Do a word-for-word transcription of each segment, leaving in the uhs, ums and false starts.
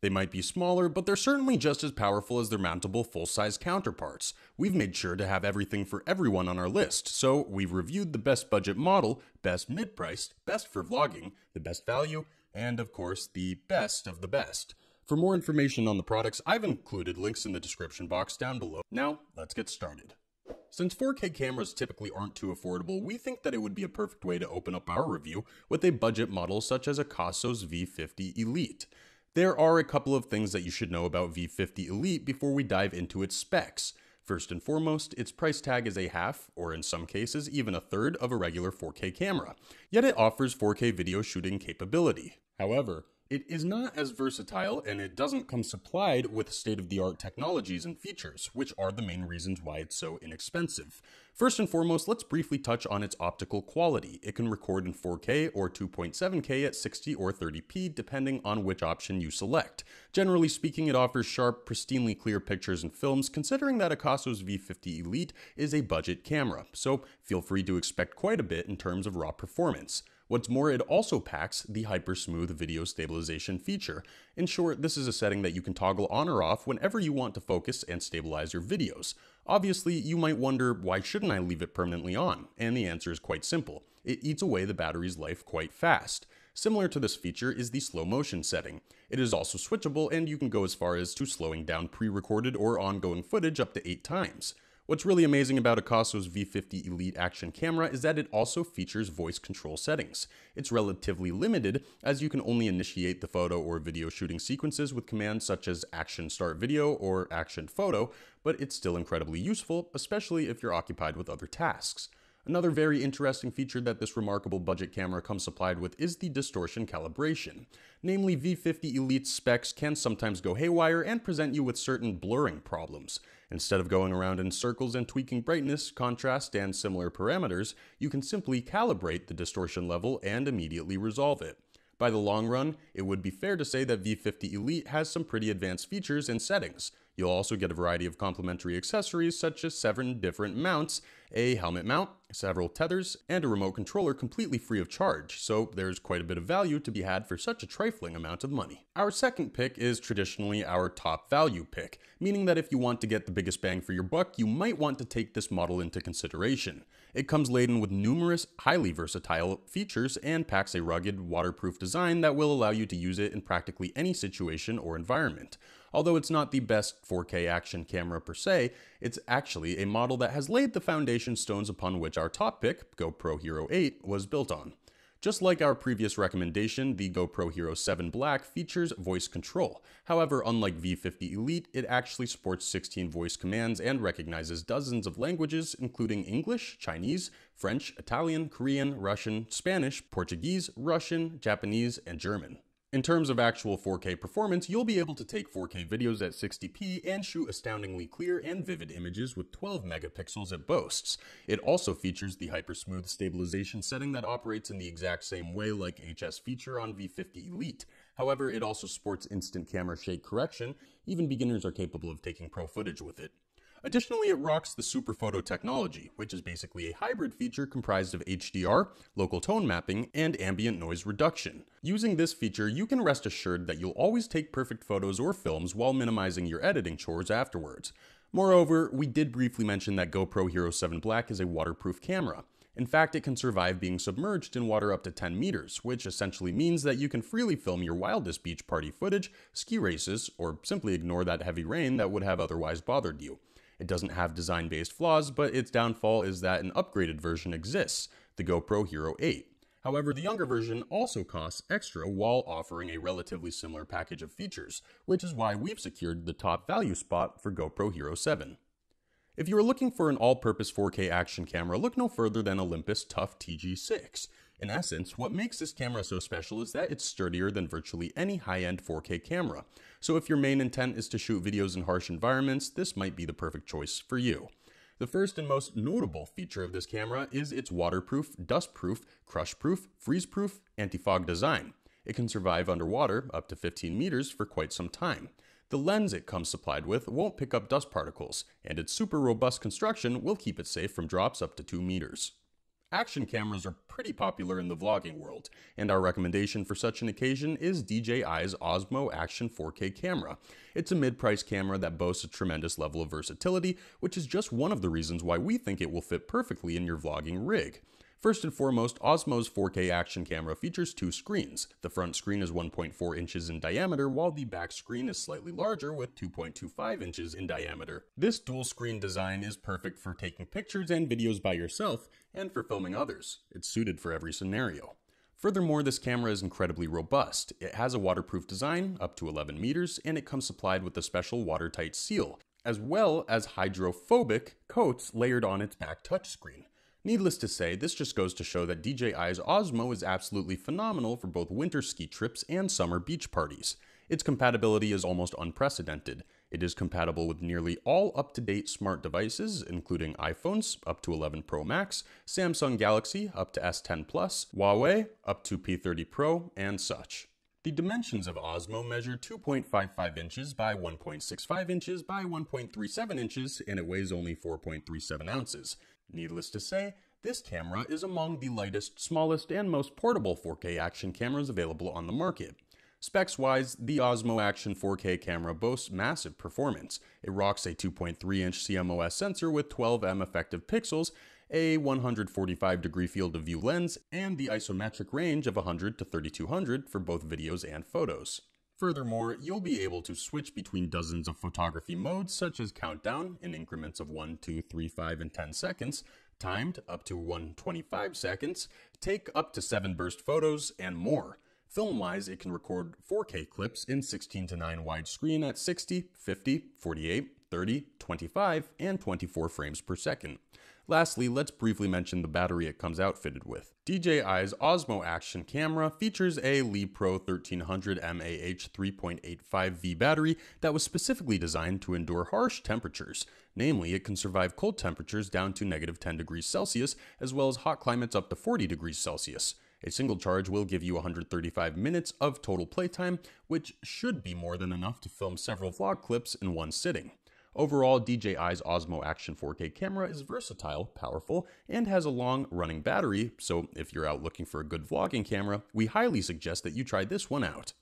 They might be smaller, but they're certainly just as powerful as their mountable full-size counterparts. We've made sure to have everything for everyone on our list, so we've reviewed the best budget model, best mid-priced, best for vlogging, the best value, and of course the best of the best. For more information on the products, I've included links in the description box down below. Now, let's get started. Since four K cameras typically aren't too affordable, we think that it would be a perfect way to open up our review with a budget model such as Akaso's V fifty Elite. There are a couple of things that you should know about V fifty Elite before we dive into its specs. First and foremost, its price tag is a half, or in some cases even a third, of a regular four K camera, yet it offers four K video shooting capability. However, it is not as versatile and it doesn't come supplied with state-of-the-art technologies and features, which are the main reasons why it's so inexpensive. First and foremost, let's briefly touch on its optical quality. It can record in four K or two point seven K at sixty or thirty p, depending on which option you select. Generally speaking, it offers sharp, pristinely clear pictures and films, considering that Akaso's V fifty Elite is a budget camera, so feel free to expect quite a bit in terms of raw performance. What's more, it also packs the HyperSmooth video stabilization feature. In short, this is a setting that you can toggle on or off whenever you want to focus and stabilize your videos. Obviously, you might wonder, why shouldn't I leave it permanently on? And the answer is quite simple. It eats away the battery's life quite fast. Similar to this feature is the slow motion setting. It is also switchable, and you can go as far as to slowing down pre-recorded or ongoing footage up to eight times. What's really amazing about Akaso's V fifty Elite action camera is that it also features voice control settings. It's relatively limited, as you can only initiate the photo or video shooting sequences with commands such as action start video or action photo, but it's still incredibly useful, especially if you're occupied with other tasks. Another very interesting feature that this remarkable budget camera comes supplied with is the distortion calibration. Namely, V fifty Elite's specs can sometimes go haywire and present you with certain blurring problems. Instead of going around in circles and tweaking brightness, contrast, and similar parameters, you can simply calibrate the distortion level and immediately resolve it. By the long run, it would be fair to say that V fifty Elite has some pretty advanced features and settings. You'll also get a variety of complimentary accessories such as seven different mounts, a helmet mount, several tethers, and a remote controller completely free of charge, so there's quite a bit of value to be had for such a trifling amount of money. Our second pick is traditionally our top value pick, meaning that if you want to get the biggest bang for your buck, you might want to take this model into consideration. It comes laden with numerous highly versatile features and packs a rugged, waterproof design that will allow you to use it in practically any situation or environment. Although it's not the best four K action camera per se, it's actually a model that has laid the foundation stones upon which our top pick, GoPro Hero eight, was built on. Just like our previous recommendation, the GoPro Hero seven Black features voice control. However, unlike V fifty Elite, it actually supports sixteen voice commands and recognizes dozens of languages, including English, Chinese, French, Italian, Korean, Russian, Spanish, Portuguese, Russian, Japanese, and German. In terms of actual four K performance, you'll be able to take four K videos at sixty p and shoot astoundingly clear and vivid images with twelve megapixels it boasts. It also features the HyperSmooth stabilization setting that operates in the exact same way like H S feature on V fifty Elite. However, it also supports instant camera shake correction. Even beginners are capable of taking pro footage with it. Additionally, it rocks the Super Photo technology, which is basically a hybrid feature comprised of H D R, local tone mapping, and ambient noise reduction. Using this feature, you can rest assured that you'll always take perfect photos or films while minimizing your editing chores afterwards. Moreover, we did briefly mention that GoPro Hero seven Black is a waterproof camera. In fact, it can survive being submerged in water up to ten meters, which essentially means that you can freely film your wildest beach party footage, ski races, or simply ignore that heavy rain that would have otherwise bothered you. It doesn't have design-based flaws, but its downfall is that an upgraded version exists, the GoPro Hero eight. However, the younger version also costs extra while offering a relatively similar package of features, which is why we've secured the top value spot for GoPro Hero seven. If you are looking for an all-purpose four K action camera, look no further than Olympus Tough T G six. In essence, what makes this camera so special is that it's sturdier than virtually any high-end four K camera. So if your main intent is to shoot videos in harsh environments, this might be the perfect choice for you. The first and most notable feature of this camera is its waterproof, dustproof, crushproof, freezeproof, anti-fog design. It can survive underwater up to fifteen meters for quite some time. The lens it comes supplied with won't pick up dust particles, and its super robust construction will keep it safe from drops up to two meters. Action cameras are pretty popular in the vlogging world, and our recommendation for such an occasion is D J I's Osmo Action four K camera. It's a mid-price camera that boasts a tremendous level of versatility, which is just one of the reasons why we think it will fit perfectly in your vlogging rig. First and foremost, Osmo's four K action camera features two screens. The front screen is one point four inches in diameter, while the back screen is slightly larger with two point two five inches in diameter. This dual screen design is perfect for taking pictures and videos by yourself, and for filming others. It's suited for every scenario. Furthermore, this camera is incredibly robust. It has a waterproof design, up to eleven meters, and it comes supplied with a special watertight seal, as well as hydrophobic coats layered on its back touchscreen. Needless to say, this just goes to show that D J I's Osmo is absolutely phenomenal for both winter ski trips and summer beach parties. Its compatibility is almost unprecedented. It is compatible with nearly all up-to-date smart devices, including iPhones up to eleven Pro Max, Samsung Galaxy up to S ten Plus, Huawei up to P thirty Pro, and such. The dimensions of Osmo measure two point five five inches by one point six five inches by one point three seven inches, and it weighs only four point three seven ounces. Needless to say, this camera is among the lightest, smallest, and most portable four K action cameras available on the market. Specs-wise, the Osmo Action four K camera boasts massive performance. It rocks a two point three inch C M O S sensor with twelve M effective pixels, a one hundred forty-five degree field of view lens, and the isometric range of one hundred to thirty-two hundred for both videos and photos. Furthermore, you'll be able to switch between dozens of photography modes such as countdown in increments of one, two, three, five, and ten seconds, timed up to one hundred twenty-five seconds, take up to seven burst photos, and more. Film-wise, it can record four K clips in sixteen to nine widescreen at sixty, fifty, forty-eight, thirty, twenty-five, and twenty-four frames per second. Lastly, let's briefly mention the battery it comes outfitted with. D J I's Osmo Action camera features a LiPro thirteen hundred M A H three point eight five volt battery that was specifically designed to endure harsh temperatures. Namely, it can survive cold temperatures down to negative ten degrees Celsius, as well as hot climates up to forty degrees Celsius. A single charge will give you one hundred thirty-five minutes of total playtime, which should be more than enough to film several vlog clips in one sitting. Overall, D J I's Osmo Action four K camera is versatile, powerful, and has a long-running battery, so if you're out looking for a good vlogging camera, we highly suggest that you try this one out.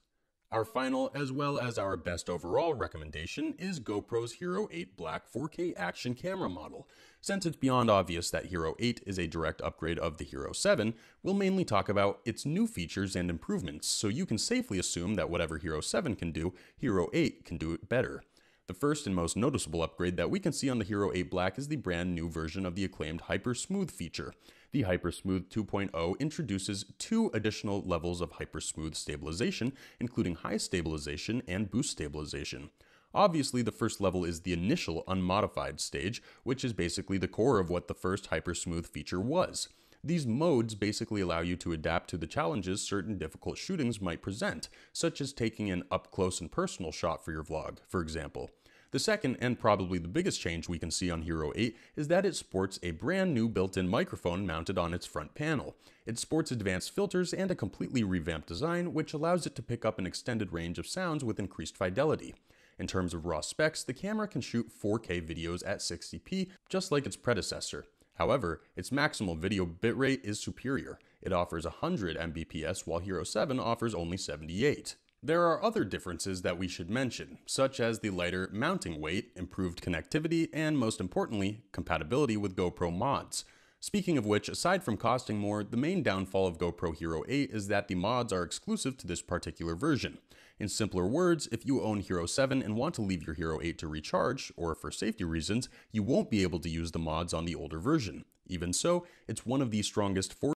Our final, as well as our best overall recommendation, is GoPro's Hero eight Black four K action camera model. Since it's beyond obvious that Hero eight is a direct upgrade of the Hero seven, we'll mainly talk about its new features and improvements, so you can safely assume that whatever Hero seven can do, Hero eight can do it better. The first and most noticeable upgrade that we can see on the Hero eight Black is the brand new version of the acclaimed HyperSmooth feature. The HyperSmooth two point oh introduces two additional levels of HyperSmooth stabilization, including high stabilization and boost stabilization. Obviously, the first level is the initial unmodified stage, which is basically the core of what the first HyperSmooth feature was. These modes basically allow you to adapt to the challenges certain difficult shootings might present, such as taking an up-close and personal shot for your vlog, for example. The second, and probably the biggest change we can see on Hero eight, is that it sports a brand new built-in microphone mounted on its front panel. It sports advanced filters and a completely revamped design, which allows it to pick up an extended range of sounds with increased fidelity. In terms of raw specs, the camera can shoot four K videos at sixty p, just like its predecessor. However, its maximal video bitrate is superior. It offers one hundred megabits per second while Hero seven offers only seventy-eight. There are other differences that we should mention, such as the lighter mounting weight, improved connectivity, and most importantly, compatibility with GoPro mods. Speaking of which, aside from costing more, the main downfall of GoPro Hero eight is that the mods are exclusive to this particular version. In simpler words, if you own Hero seven and want to leave your Hero eight to recharge, or for safety reasons, you won't be able to use the mods on the older version. Even so, it's one of the strongest four K